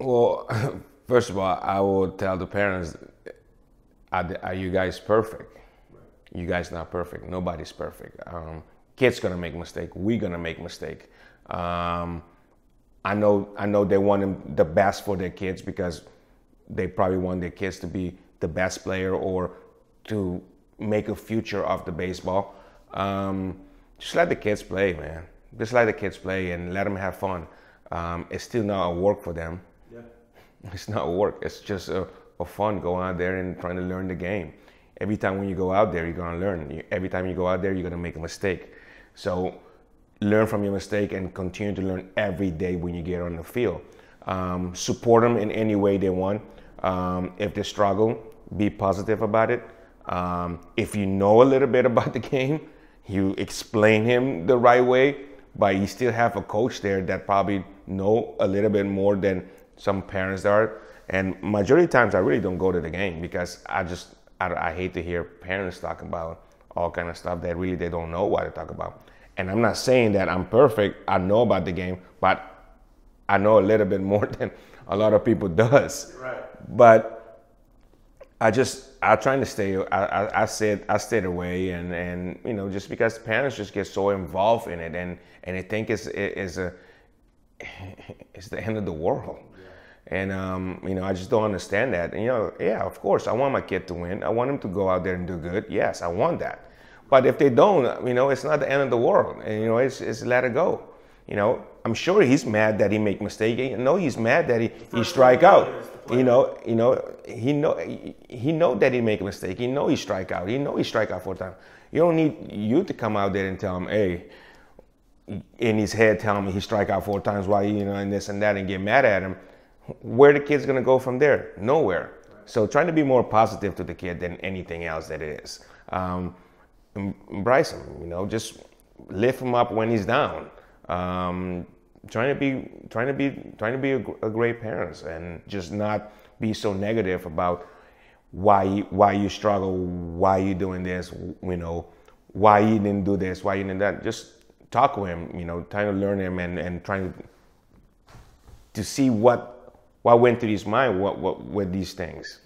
Well, first of all, I will tell the parents, are you guys perfect? You guys not perfect. Nobody's perfect. Kids gonna make mistake. We gonna make mistake. I know they want the best for their kids because they probably want their kids to be the best player or to make a future of the baseball. Just let the kids play, man. Just let the kids play and let them have fun. It's still not a work for them. Yeah. It's not a work. It's just a fun going out there and trying to learn the game. Every time when you go out there, you're gonna learn. Every time you go out there, you're gonna make a mistake. So learn from your mistake and continue to learn every day when you get on the field. Support them in any way they want. If they struggle, be positive about it. If you know a little bit about the game, you explain him the right way, but you still have a coach there that probably know a little bit more than some parents are. And majority of times I really don't go to the game because I hate to hear parents talk about all kind of stuff that really they don't know what to talk about. And I'm not saying that I'm perfect. I know about the game, but I know a little bit more than a lot of people does. Right. But I stayed away, and you know, just because parents just get so involved in it, and they think it's the end of the world. And, you know, I just don't understand that. And, you know, yeah, of course, I want my kid to win. I want him to go out there and do good. Yes, I want that. But if they don't, you know, it's not the end of the world. And, you know, it's let it go. You know, I'm sure he's mad that he make mistakes. You know, he's mad that he strike out. He know that he make a mistake. He know he strike out. He know he strike out 4 times. You don't need you to come out there and tell him, hey, in his head, tell me he strike out 4 times. Why, you know, and this and that, and get mad at him. Where the kid's gonna go from there? Nowhere. So trying to be more positive to the kid than anything else that it is. Embrace him, you know, just lift him up when he's down. Trying to be a great parent and just not be so negative about why you struggle, why you doing this, you know, why you didn't do this, why you didn't that. Just talk with him, you know, trying to learn him and trying to see what went through his mind, what with these things.